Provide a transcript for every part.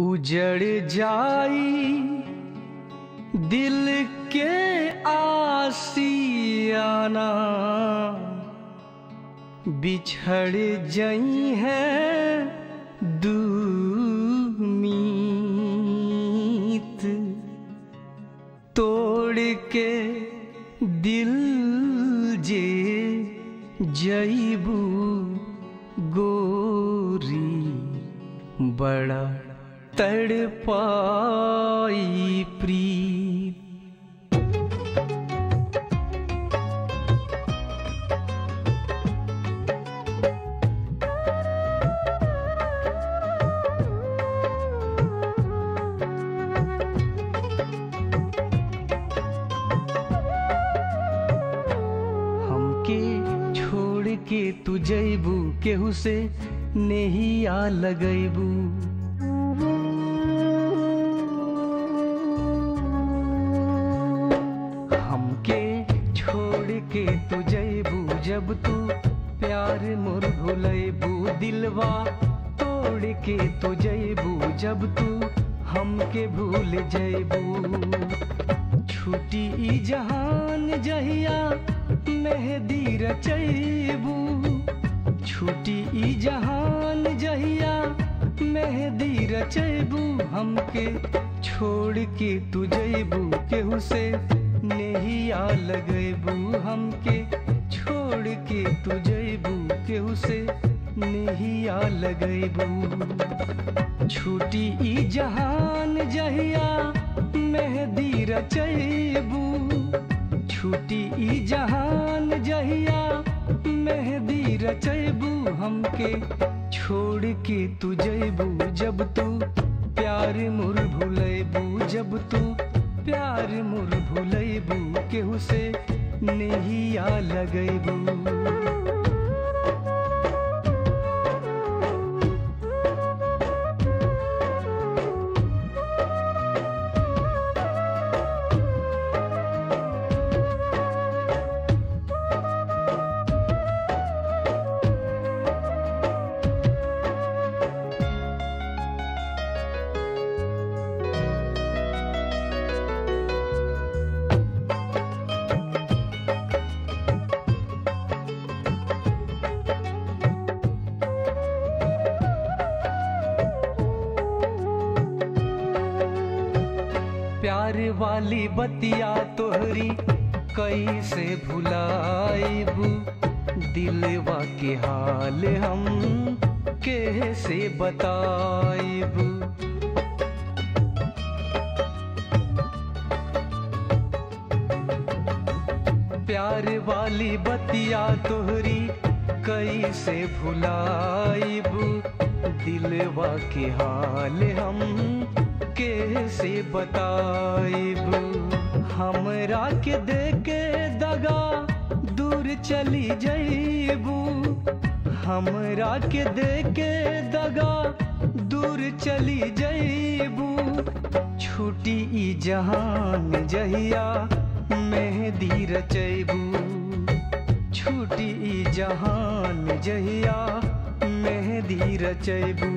उजड़ जाई दिल के आशियाना, बिछड़ जाई है दूमीत, तोड़ के दिल जे जईबू गोरी, बड़ा तड़पाई प्रीत। के तू जैबू केहू से नहीं आ लगैबू, हमके छोड़ के तू जैबू जब तू प्यार मोर भुलैबू, दिलवा तोड़ के तू जैबू जब तू हमके भूल जैबू। छुटी ई जहान जहिया मेहदी रचैबू, छुटी ई जहान जहिया मेहदी रचैबू, हमके छोड़ के तू जैबू केहू से नहीं आ लगैबू, हमके छोड़ के तू जैबू केहू से नहीं आ लगैबू। छुटी ई जहान जहिया मेहदी रचैबू, छुटी ई जहान जहिया मेहदी रचैबू, हमके छोड़ के तू जैबू जब तू प्यार मोर भुलैबू, जब तू प्यार मोर भुलैबू केहू से नहीं आ लगैबू। प्यार वाली बतिया तोहरी कैसे भुलाईबू, दिलवा के हाल हम कैसे बताईबू, प्यार वाली बतिया तोहरी कैसे भुलाईबू, दिलवा के हाल हम कैसे बताईबू। हमरा के देके दगा दूर चली जाइबू, हमरा के देके दगा दूर चली जाइबू। छुटी ई जहान जहिया मेहदी रचैबू, छुटी ई जहान जहिया मेहदी रचैबू।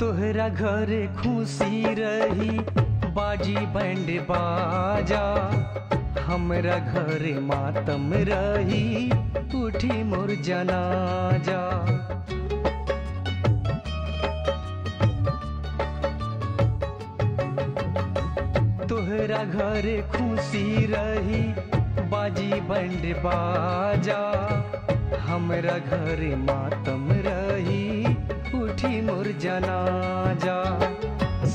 तोहरा घर खुशी रही बाजी बैंड बाजा, हमरा घर मातम रही उठी मोर जनाजा। तोहरा घर खुशी रही बाजी बैंड बाजा, हमरा घर मातम रही उठी मोर जनाजा।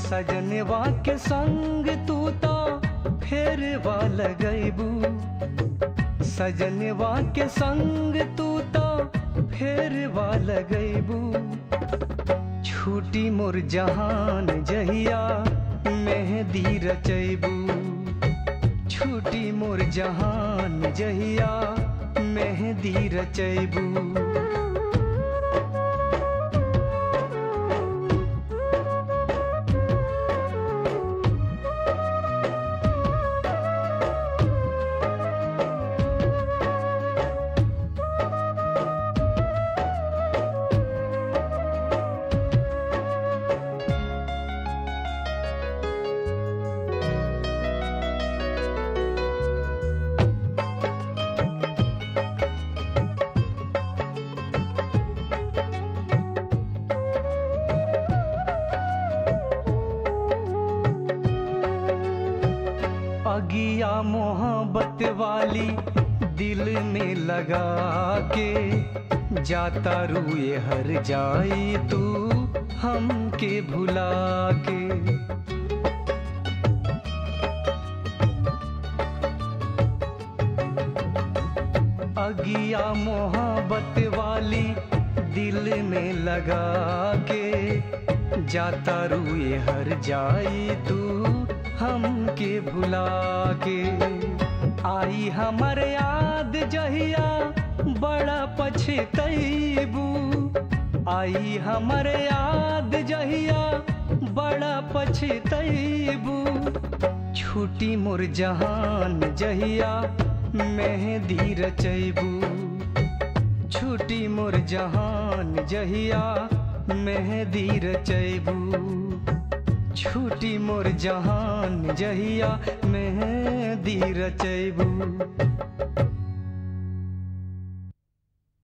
सजनवा के संग तू तो फेरवा लगैबू, सजनवा के संग तू तो फेरवा लगैबू। छूटी मोर जहान जहिया मेहदी रचैबू, छूटी मोर जहान जहिया मेहंदी रचैबू। अगिया मोहब्बत वाली दिल में लगा के जाता रूए हर जाई तू हमके भुला के। अगिया मोहब्बत वाली दिल में लगा के जाता रूए हर जाई तू हमके भुला के। आई हमर याद जहिया बड़ा पछतैबू, आई हमर याद जहिया बड़ा पछतैबू। छूटी मोर जहान जहिया मेहंदी रचैबू, छूटी मोर जहान जहिया मेहंदी रचैबू। छूटी मोर जहान जहिया मेहंदी रचैबू।